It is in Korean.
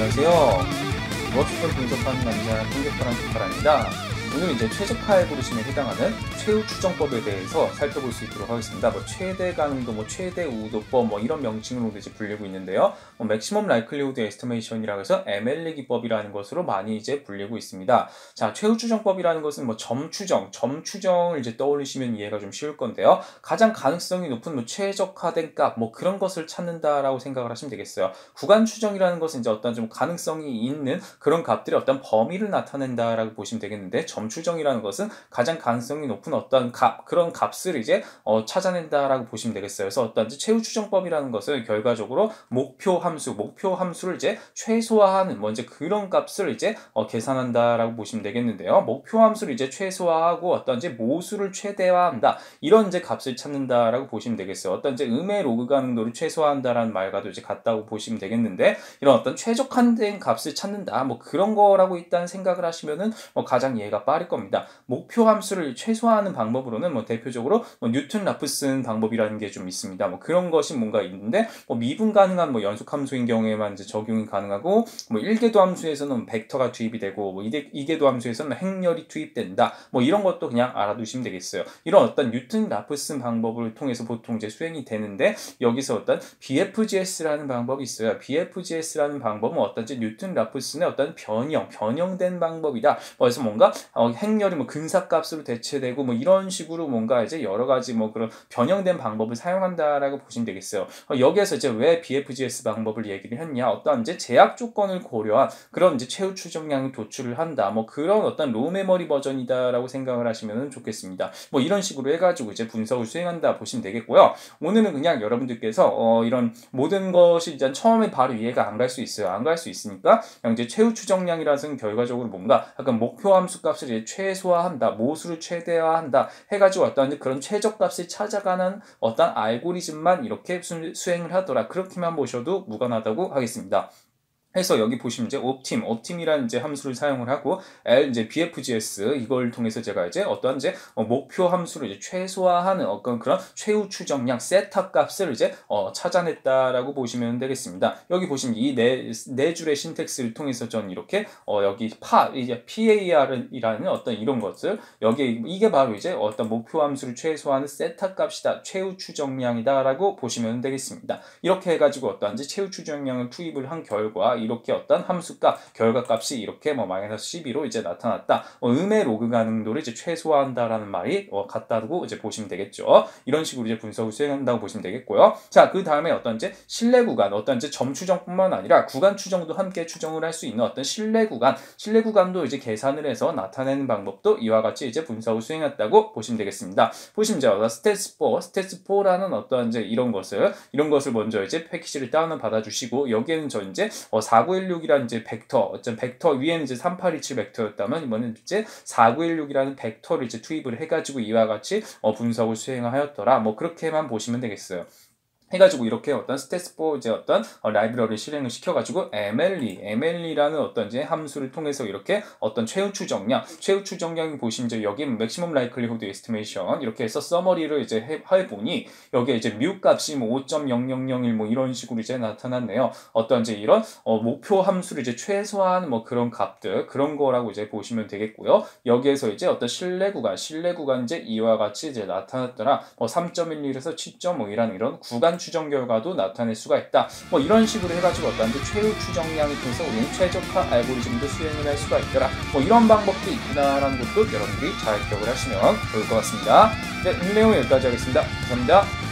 안녕하세요. 무엇을 분석하는 남자 통계파란 통파란입니다. 오늘 이제 최적화의 그룹심에 해당하는 최후 추정법에 대해서 살펴볼 수 있도록 하겠습니다. 최대 가능도, 최대 우도법, 이런 명칭으로 이제 불리고 있는데요. 맥시멈 라이클리우드 에스티메이션이라고 해서 MLE 기법이라는 것으로 많이 이제 불리고 있습니다. 자, 최후 추정법이라는 것은 점 추정을 이제 떠올리시면 이해가 좀 쉬울 건데요. 가장 가능성이 높은 최적화된 값, 그런 것을 찾는다라고 생각을 하시면 되겠어요. 구간 추정이라는 것은 이제 어떤 좀 가능성이 있는 그런 값들의 어떤 범위를 나타낸다라고 보시면 되겠는데, 점 추정이라는 것은 가장 가능성이 높은 어떤 값, 그런 값을 이제 찾아낸다라고 보시면 되겠어요. 그래서 어떤 최후 추정법이라는 것은 결과적으로 목표 함수를 이제 최소화하는 이제 그런 값을 이제 계산한다라고 보시면 되겠는데요. 목표 함수를 이제 최소화하고 어떤지 모수를 최대화한다, 이런 이제 값을 찾는다라고 보시면 되겠어요. 어떤 이제 음의 로그 가능도를 최소화한다라는 말과도 이제 같다고 보시면 되겠는데, 이런 어떤 최적화된 값을 찾는다, 그런 거라고 일단 생각을 하시면은 가장 이해가 빠를 겁니다. 목표 함수를 최소화하는 방법으로는 대표적으로 뉴턴 라프슨 방법이라는 게 좀 있습니다. 그런 것이 뭔가 있는데, 미분 가능한 연속 함수인 경우에만 이제 적용이 가능하고, 1계도 함수에서는 벡터가 투입이 되고, 2계도 함수에서는 행렬이 투입된다, 이런 것도 그냥 알아두시면 되겠어요. 이런 어떤 뉴턴 라프슨 방법을 통해서 보통 이제 수행이 되는데, 여기서 어떤 BFGS라는 방법이 있어요. BFGS라는 방법은 어떤지 뉴턴 라프슨의 어떤 변형된 방법이다. 그래서 뭔가 행렬이 근사값으로 대체되고 이런 식으로 뭔가 이제 여러 가지 그런 변형된 방법을 사용한다라고 보시면 되겠어요. 여기에서 이제 왜 BFGS 방법을 얘기를 했냐, 어떤 이제 제약 조건을 고려한 그런 이제 최후 추정량을 도출을 한다, 그런 어떤 로우 메모리 버전이다라고 생각을 하시면 좋겠습니다. 이런 식으로 해가지고 이제 분석을 수행한다 보시면 되겠고요. 오늘은 그냥 여러분들께서 이런 모든 것이 일단 처음에 바로 이해가 안 갈 수 있어요. 안 갈 수 있으니까 그냥 이제 최후 추정량이라서는 결과적으로 뭔가 약간 목표 함수 값을 이제 최소화한다, 모수를 최대화한다 해가지고 어떤 그런 최적값을 찾아가는 어떤 알고리즘만 이렇게 수행을 하더라, 그렇게만 보셔도 무관하다고 하겠습니다. 해서 여기 보시면 이제 OPTIM이라는 이제 함수를 사용을 하고, BFGS 이걸 통해서 제가 이제 어떤 이제 목표 함수를 이제 최소화하는 어떤 그런 최후 추정량 세타 값을 이제 찾아냈다라고 보시면 되겠습니다. 여기 보시면 이 네 줄의 신텍스를 통해서 전 이렇게 여기 PAR이라는 어떤 이런 것들, 여기 이게 바로 이제 어떤 목표 함수를 최소화하는 세타 값이다, 최후 추정량이다라고 보시면 되겠습니다. 이렇게 해가지고 어떤 이제 최후 추정량을 투입을 한 결과 이렇게 어떤 함수값, 결과값이 이렇게 마이너스 12로 이제 나타났다. 음의 로그 가능도를 이제 최소화한다라는 말이 같다고 이제 보시면 되겠죠. 이런 식으로 이제 분석을 수행한다고 보시면 되겠고요. 자, 그 다음에 어떤 이제 신뢰 구간, 어떤 이제 점 추정뿐만 아니라 구간 추정도 함께 추정을 할 수 있는 어떤 신뢰 구간도 이제 계산을 해서 나타내는 방법도 이와 같이 이제 분석을 수행했다고 보시면 되겠습니다. 보시면 이제 스태츠4라는 어떤 이제 이런 것을 먼저 이제 패키지를 다운을 받아주시고, 여기에는 저 이제 4916이라는 이제 벡터 위에는 이제 3827 벡터였다면 이번엔 이제 4916이라는 벡터를 이제 투입을 해가지고 이와 같이 분석을 수행하였더라, 그렇게만 보시면 되겠어요. 해가지고 이렇게 어떤 스태츠4 이제 어떤 라이브러리 실행을 시켜가지고 MLE라는 어떤 이제 함수를 통해서 이렇게 어떤 최후 추정량이 보시면 이제 여기 맥시멈 라이클리후드 에스티메이션 이렇게 해서 서머리를 이제 해보니 여기에 이제 뮤 값이 5.0001 이런 식으로 이제 나타났네요. 어떤 이제 이런 목표 함수를 이제 최소화하는 그런 값들, 그런 거라고 이제 보시면 되겠고요. 여기에서 이제 어떤 신뢰 구간 이제 이와 같이 이제 나타났더라. 3.11에서 7.5이라는 이런 구간 추정 결과도 나타낼 수가 있다. 이런 식으로 해가지고 어떤 최후 추정량을 통해서 우리는 최적화 알고리즘도 수행을 할 수가 있더라. 이런 방법도 있구나라는 것도 여러분들이 잘 기억을 하시면 좋을 것 같습니다. 네, 오늘 내용 여기까지 하겠습니다. 감사합니다.